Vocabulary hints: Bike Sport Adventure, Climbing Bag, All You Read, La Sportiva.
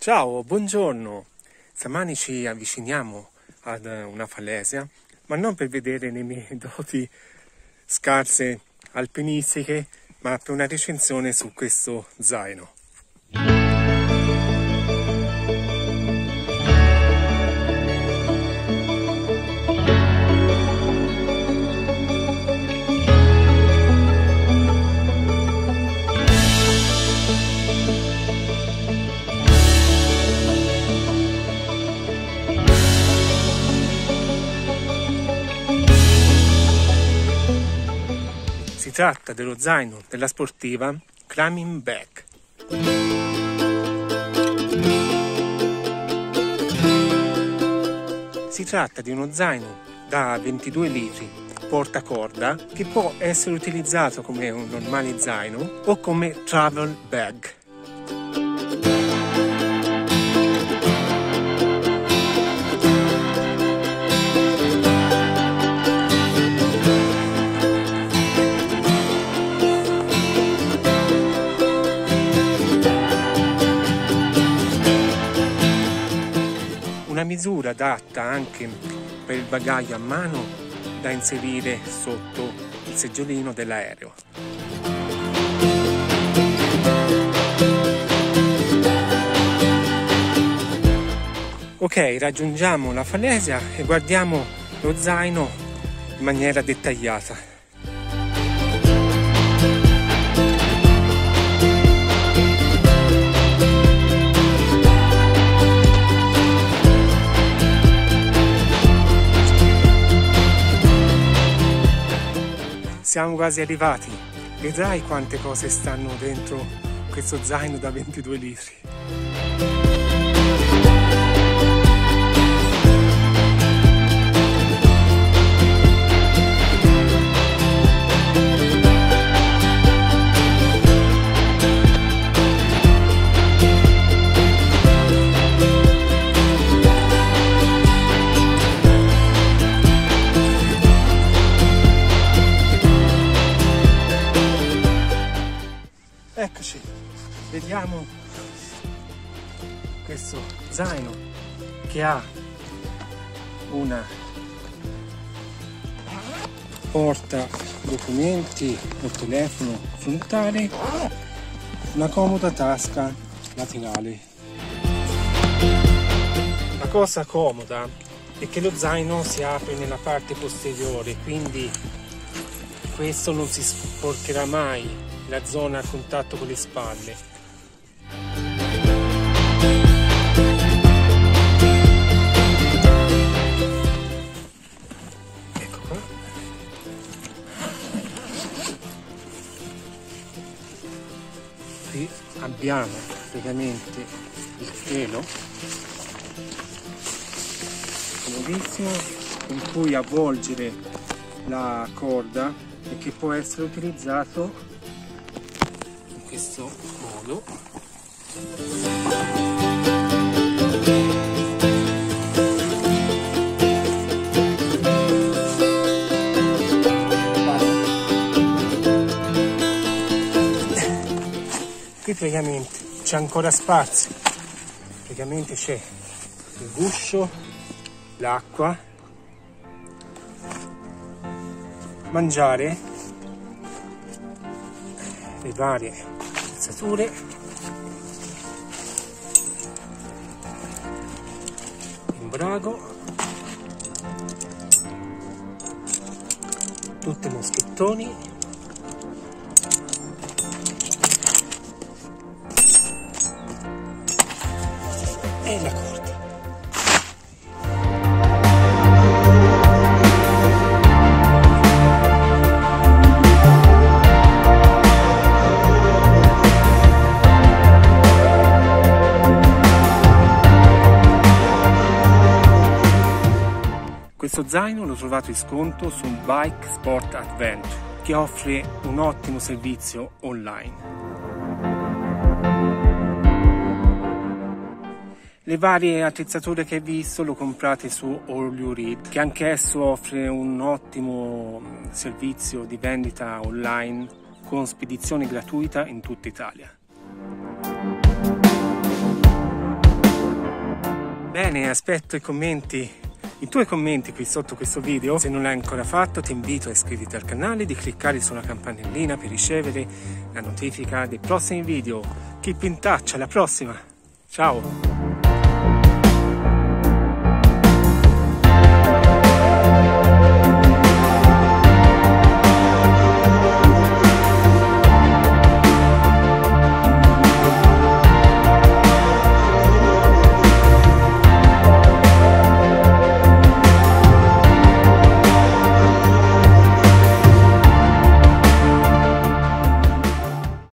Ciao, buongiorno! Stamani ci avviciniamo ad una falesia, ma non per vedere le mie doti scarse alpinistiche, ma per una recensione su questo zaino. Si tratta dello zaino della Sportiva Climbing Bag. Si tratta di uno zaino da 22 litri portacorda che può essere utilizzato come un normale zaino o come travel bag. Una misura adatta anche per il bagaglio a mano da inserire sotto il seggiolino dell'aereo. Ok, raggiungiamo la falesia e guardiamo lo zaino in maniera dettagliata. Siamo quasi arrivati, vedrai quante cose stanno dentro questo zaino da 22 litri. Eccoci, vediamo questo zaino che ha una porta documenti o telefono frontale, una comoda tasca laterale. La cosa comoda è che lo zaino si apre nella parte posteriore, quindi questo non si sporcherà mai la zona a contatto con le spalle. Ecco qua. Qui abbiamo praticamente il pelo comodissimo con cui avvolgere la corda e che può essere utilizzato in questo modo. Qui praticamente c'è ancora spazio, praticamente c'è il guscio, l'acqua, mangiare, le varie attrezzature, imbrago, tutti i moschettoni, e la corda. Questo zaino l'ho trovato in sconto su Bike Sport Adventure, che offre un ottimo servizio online. Le varie attrezzature che hai visto lo comprate su All You Read, che anch'esso offre un ottimo servizio di vendita online con spedizione gratuita in tutta Italia. Bene, aspetto i tuoi commenti qui sotto questo video. Se non l'hai ancora fatto ti invito a iscriverti al canale, di cliccare sulla campanellina per ricevere la notifica dei prossimi video. Keep in touch, alla prossima, ciao!